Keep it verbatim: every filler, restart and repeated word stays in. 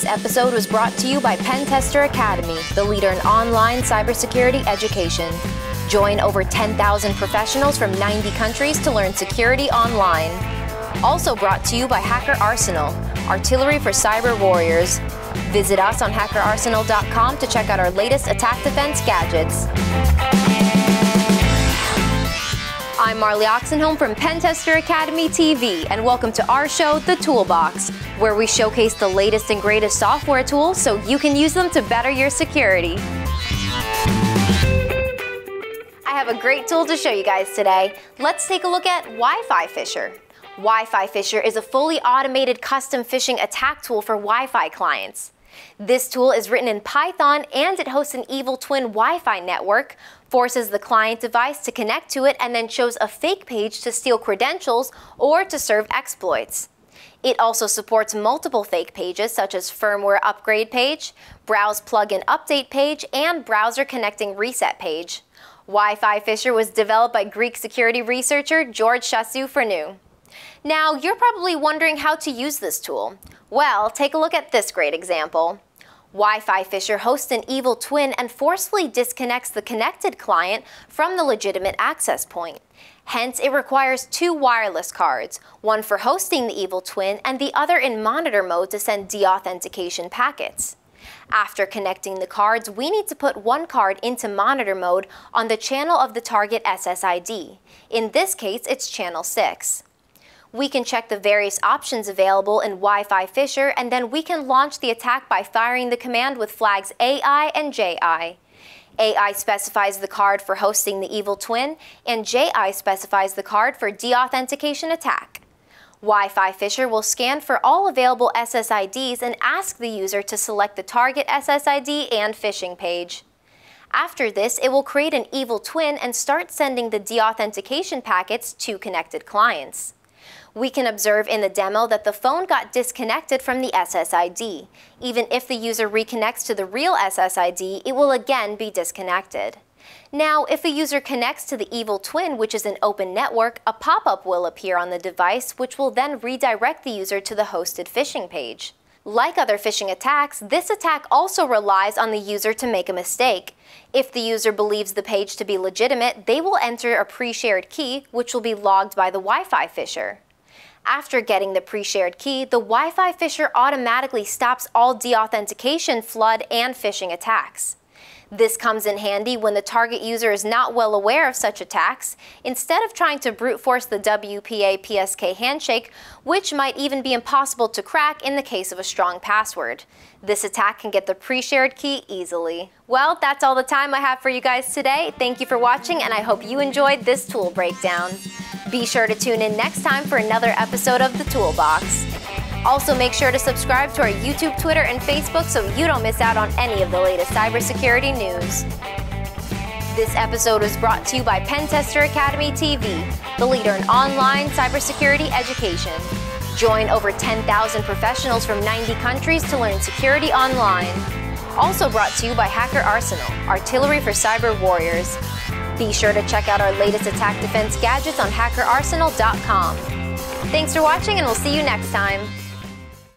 This episode was brought to you by Pentester Academy, the leader in online cybersecurity education. Join over ten thousand professionals from ninety countries to learn security online. Also brought to you by Hacker Arsenal, artillery for cyber warriors. Visit us on hacker arsenal dot com to check out our latest attack defense gadgets. I'm Marley Oxenholm from Pentester Academy T V, and welcome to our show, The Toolbox, where we showcase the latest and greatest software tools so you can use them to better your security. I have a great tool to show you guys today. Let's take a look at Wifiphisher. Wifiphisher is a fully automated custom phishing attack tool for Wi-Fi clients. This tool is written in Python and it hosts an evil twin Wi-Fi network, forces the client device to connect to it, and then shows a fake page to steal credentials or to serve exploits. It also supports multiple fake pages such as firmware upgrade page, browse plugin update page, and browser connecting reset page. Wifiphisher was developed by Greek security researcher Georges Chassou-Frenou. Now, you're probably wondering how to use this tool. Well, take a look at this great example. Wifiphisher hosts an evil twin and forcefully disconnects the connected client from the legitimate access point. Hence, it requires two wireless cards, one for hosting the evil twin and the other in monitor mode to send deauthentication packets. After connecting the cards, we need to put one card into monitor mode on the channel of the target S S I D. In this case, it's channel six. We can check the various options available in Wifiphisher, and then we can launch the attack by firing the command with flags A I and J I. A I specifies the card for hosting the evil twin, and J I specifies the card for deauthentication attack. Wifiphisher will scan for all available S S I Ds and ask the user to select the target S S I D and phishing page. After this, it will create an evil twin and start sending the deauthentication packets to connected clients. We can observe in the demo that the phone got disconnected from the S S I D. Even if the user reconnects to the real S S I D, it will again be disconnected. Now, if a user connects to the evil twin, which is an open network, a pop-up will appear on the device, which will then redirect the user to the hosted phishing page. Like other phishing attacks, this attack also relies on the user to make a mistake. If the user believes the page to be legitimate, they will enter a pre-shared key, which will be logged by the Wifiphisher. After getting the pre-shared key, the Wifiphisher automatically stops all deauthentication, flood, and phishing attacks. This comes in handy when the target user is not well aware of such attacks. Instead of trying to brute force the W P A P S K handshake, which might even be impossible to crack in the case of a strong password, this attack can get the pre-shared key easily. Well, that's all the time I have for you guys today. Thank you for watching, and I hope you enjoyed this tool breakdown. Be sure to tune in next time for another episode of The Toolbox. Also, make sure to subscribe to our YouTube, Twitter, and Facebook so you don't miss out on any of the latest cybersecurity news. This episode was brought to you by Pentester Academy T V, the leader in online cybersecurity education. Join over ten thousand professionals from ninety countries to learn security online. Also brought to you by Hacker Arsenal, artillery for cyber warriors. Be sure to check out our latest attack defense gadgets on hacker arsenal dot com. Thanks for watching, and we'll see you next time.